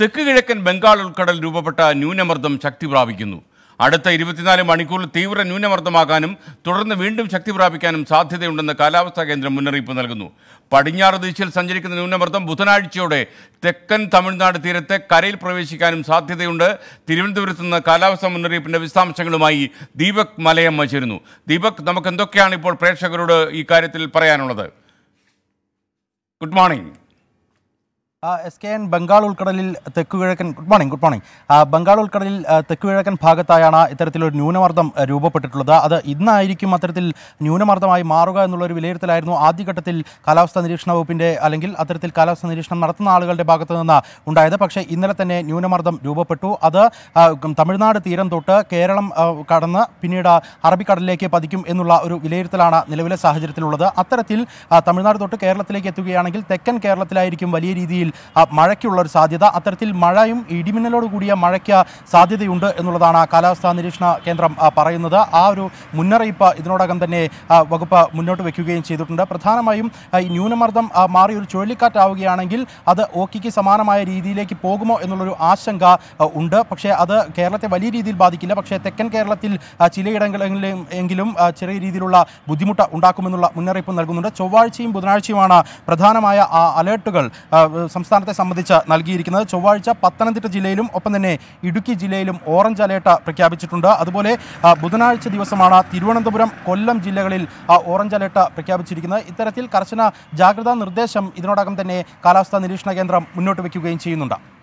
തെക്ക് കിഴക്കൻ ബംഗാൾ ഉൾക്കടൽ രൂപപ്പെട്ട ന്യൂനമർദ്ദം ശക്തി പ്രാപിക്കുന്നു. അടുത്ത 24 മണിക്കൂറിൽ തീവ്ര ന്യൂനമർദ്ദമാകാനും തുടർന്ന് വീണ്ടും ശക്തി പ്രാപിക്കാനും സാധ്യതയുണ്ടെന്ന് കാലാവസ്ഥാ കേന്ദ്രം മുന്നറിയിപ്പ് നൽകുന്നു. പടിഞ്ഞാറ് ദിശയിൽ സഞ്ചരിക്കുന്ന ന്യൂനമർദ്ദം ബുധനാഴ്ചയോടെ തെക്കൻ തമിഴ്നാട് തീരത്തെ കരയിൽ പ്രവേശിക്കാനും സാധ്യതയുണ്ട്. തിരുവനന്തപുരത്ത് നിന്ന് കാലാവസ്ഥാ മുന്നറിയിപ്പിൻ്റെ വിശദാംശങ്ങളുമായി ദീപക് മലയമ്മ ചേരുന്നു. ദീപക്, നമുക്ക് എന്തൊക്കെയാണ് ഇപ്പോൾ പ്രേക്ഷകരോട് ഈ കാര്യത്തിൽ പറയാനുള്ളത്? Good morning S K N. Bengal ഉൾക്കടലിൽ തെക്കുകിഴക്കൻ ബംഗാൾ ഉൾക്കടലിൽ തെക്കുകിഴക്കൻ ഭാഗത്തായാണ് ഇത്തരത്തിലൊരു ന്യൂനമർദ്ദം രൂപപ്പെട്ടിട്ടുള്ളത്. അത് ഇന്നായിരിക്കും അത്തരത്തിൽ ന്യൂനമർദ്ദമായി മാറുക എന്നുള്ളൊരു വിലയിരുത്തലായിരുന്നു ആദ്യഘട്ടത്തിൽ കാലാവസ്ഥാ നിരീക്ഷണ വകുപ്പിൻ്റെ അല്ലെങ്കിൽ അത്തരത്തിൽ കാലാവസ്ഥാ നിരീക്ഷണം നടത്തുന്ന ആളുകളുടെ ഭാഗത്തു നിന്ന് ഉണ്ടായത്. പക്ഷേ ഇന്നലെ തന്നെ ന്യൂനമർദ്ദം രൂപപ്പെട്ടു. അത് തമിഴ്നാട് തീരം തൊട്ട് കേരളം കടന്ന് പിന്നീട് അറബിക്കടലിലേക്ക് പതിക്കും എന്നുള്ള ഒരു വിലയിരുത്തലാണ് നിലവിലെ സാഹചര്യത്തിലുള്ളത്. അത്തരത്തിൽ തമിഴ്നാട് തൊട്ട് കേരളത്തിലേക്ക് എത്തുകയാണെങ്കിൽ തെക്കൻ കേരളത്തിലായിരിക്കും വലിയ രീതിയിൽ മഴയ്ക്കുള്ളൊരു സാധ്യത. അത്തരത്തിൽ മഴയും ഇടിമിന്നലോട് കൂടിയ മഴയ്ക്ക് സാധ്യതയുണ്ട് എന്നുള്ളതാണ് കാലാവസ്ഥാ നിരീക്ഷണ കേന്ദ്രം പറയുന്നത്. ആ ഒരു മുന്നറിയിപ്പ് ഇതിനോടകം തന്നെ വകുപ്പ് മുന്നോട്ട് വയ്ക്കുകയും ചെയ്തിട്ടുണ്ട്. പ്രധാനമായും ഈ ന്യൂനമർദ്ദം മാറി ഒരു ചുഴലിക്കാറ്റാവുകയാണെങ്കിൽ അത് ഓക്കിക്ക് സമാനമായ രീതിയിലേക്ക് പോകുമോ എന്നുള്ളൊരു ആശങ്ക ഉണ്ട്. പക്ഷേ അത് കേരളത്തെ വലിയ രീതിയിൽ ബാധിക്കില്ല. പക്ഷേ തെക്കൻ കേരളത്തിൽ ചിലയിടങ്ങളിലെങ്കിലും ചെറിയ രീതിയിലുള്ള ബുദ്ധിമുട്ട് ഉണ്ടാക്കുമെന്നുള്ള മുന്നറിയിപ്പ് നൽകുന്നുണ്ട്. ചൊവ്വാഴ്ചയും ബുധനാഴ്ചയുമാണ് പ്രധാനമായ അലേർട്ടുകൾ സംസ്ഥാനത്തെ സംബന്ധിച്ച് നൽകിയിരിക്കുന്നത്. ചൊവ്വാഴ്ച പത്തനംതിട്ട ജില്ലയിലും ഒപ്പം തന്നെ ഇടുക്കി ജില്ലയിലും ഓറഞ്ച് അലേർട്ട് പ്രഖ്യാപിച്ചിട്ടുണ്ട്. അതുപോലെ ബുധനാഴ്ച ദിവസമാണ് തിരുവനന്തപുരം, കൊല്ലം ജില്ലകളിൽ ഓറഞ്ച് അലേർട്ട് പ്രഖ്യാപിച്ചിരിക്കുന്നത്. ഇത്തരത്തിൽ കർശന ജാഗ്രതാ നിർദ്ദേശം ഇതിനോടകം തന്നെ കാലാവസ്ഥാ നിരീക്ഷണ കേന്ദ്രം മുന്നോട്ട് വയ്ക്കുകയും ചെയ്യുന്നുണ്ട്.